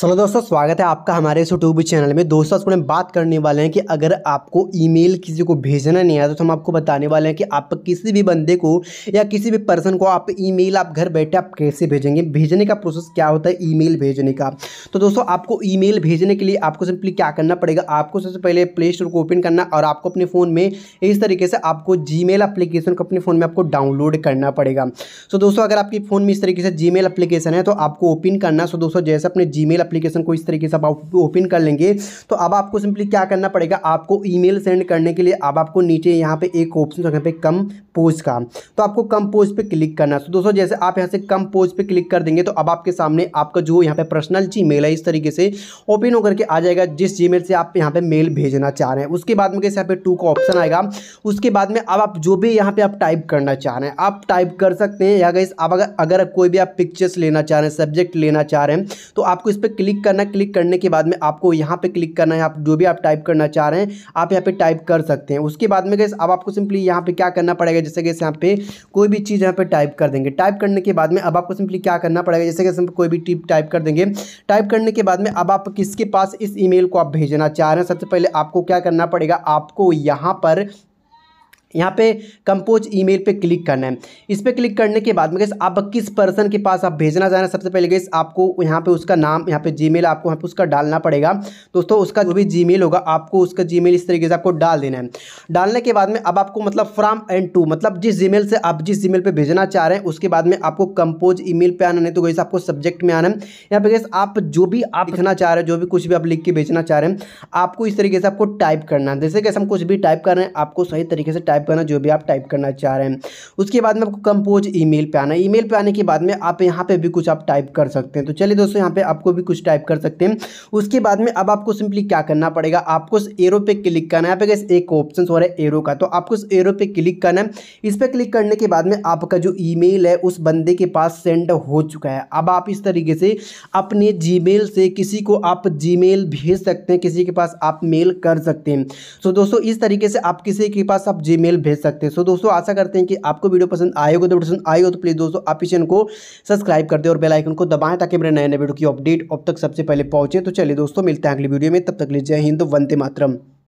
सो दोस्तों, स्वागत है आपका हमारे इस यूट्यूब चैनल में। दोस्तों, आज हम बात करने वाले हैं कि अगर आपको ईमेल किसी को भेजना नहीं आता तो हम आपको बताने वाले हैं कि आप किसी भी बंदे को या किसी भी पर्सन को आप ईमेल आप घर बैठे आप कैसे भेजेंगे, भेजने का प्रोसेस क्या होता है ईमेल भेजने का। तो दोस्तों, आपको ईमेल भेजने के लिए आपको सिंपली क्या करना पड़ेगा, आपको सबसे पहले प्ले स्टोर को ओपन करना और आपको अपने फ़ोन में इस तरीके से आपको जीमेल एप्लीकेशन को अपने फ़ोन में आपको डाउनलोड करना पड़ेगा। सो दोस्तों, अगर आपके फ़ोन में इस तरीके से जीमेल एप्लीकेशन है तो आपको ओपन करना। सो दोस्तों, जैसे अपने जीमेल एप्लीकेशन को इस तरीके से आप ओपन कर लेंगे तो अब आपको सिंपली क्या करना पड़ेगा, आपको ईमेल सेंड करने के लिए अब आपको नीचे यहाँ पे एक ऑप्शन यहाँ पे कंपोज का, तो आपको कंपोज पे क्लिक करना। तो दोस्तों, जैसे आप यहाँ से कंपोज पे क्लिक कर देंगे तो अब आपके सामने आपका जो यहाँ पे पर्सनल जीमेल है इस तरीके से ओपन होकर के आ जाएगा, जिस जीमेल से आप यहाँ पे मेल भेजना चाह रहे हैं। उसके बाद में कैसे यहाँ पे टू का ऑप्शन आएगा, उसके बाद में अब आप जो भी यहाँ पे आप टाइप करना चाह रहे हैं आप टाइप कर सकते हैं। या गाइस, आप अगर कोई भी आप पिक्चर्स लेना चाह रहे हैं, सब्जेक्ट लेना चाह रहे हैं तो आपको इस पर क्लिक करना। क्लिक करने के बाद में आपको यहाँ पे क्लिक करना है, आप जो भी आप टाइप करना चाह रहे हैं आप यहाँ पे टाइप कर सकते हैं। उसके बाद में गाइस, अब आपको सिंपली यहाँ पे क्या करना पड़ेगा, जैसे कि यहाँ पे कोई भी चीज़ यहाँ पे टाइप कर देंगे। टाइप करने के बाद में अब आपको सिंपली क्या करना पड़ेगा, जैसे कि कोई भी टिप टाइप कर देंगे। टाइप करने के बाद में अब आप किसके पास इस ईमेल को आप भेजना चाह रहे हैं, सबसे पहले आपको क्या करना पड़ेगा, आपको यहाँ पे कंपोज ईमेल पे क्लिक करना है। इस पे क्लिक करने के बाद में गाइस, आप किस पर्सन के पास आप भेजना चाह रहे हैं, सबसे पहले गाइस आपको यहाँ पे उसका नाम, यहाँ पे जीमेल आपको यहाँ पे उसका डालना पड़ेगा। दोस्तों, उसका जो भी जीमेल होगा आपको उसका जीमेल इस तरीके से आपको डाल देना है। डालने के बाद में अब आपको मतलब फ्रॉम एंड टू, मतलब जिस जीमेल से आप जिस जीमेल पर भेजना चाह रहे हैं उसके बाद में आपको कंपोज ईमेल पे आना। नहीं तो गाइस आपको सब्जेक्ट में आना है। यहाँ पे गाइस आप जो भी आप लिखना चाह रहे हैं, जो भी कुछ भी आप लिख के भेजना चाह रहे हैं आपको इस तरीके से आपको टाइप करना है। जैसे कैसे हम कुछ भी टाइप कर रहे हैं आपको सही तरीके से टाइप करना, जो भी आप टाइप करना चाह रहे हैं। उसके बाद में आपको कंपोज ईमेल पे आना। ईमेल पे आने के बाद में आप यहाँ पे भी कुछ आप टाइप कर सकते हैं। तो चलिए दोस्तों, यहाँ पे आपको भी कुछ टाइप कर सकते हैं। उसके बाद में अब आपको सिंपली क्या करना पड़ेगा, आपको इस एरो पे क्लिक करना है। यहाँ पे गाइस एक ऑप्शन हो रहा है एरो का, तो आपको इस एरो पे क्लिक करना है। इस पर क्लिक करने के बाद में आपका जो ईमेल है उस बंदे के पास सेंड हो चुका है। अब आप इस तरीके से अपने जीमेल से किसी को आप जीमेल भेज सकते हैं, किसी के पास आप मेल कर सकते हैं। सो दोस्तों, इस तरीके से आप किसी के पास आप मेल भेज सकते हैं। सो दोस्तों, आशा करते हैं कि आपको वीडियो पसंद आएगा। तो पसंद आएगा तो प्लीज़ दोस्तों आप इस चैनल को सब्सक्राइब कर दें और बेल आइकन को दबाएं ताकि मेरे नए नए वीडियो की अपडेट अब तक सबसे पहले पहुंचे। तो चलिए दोस्तों, मिलते हैं अगली वीडियो में। तब तक ले जय हिंद, वंदे मातरम।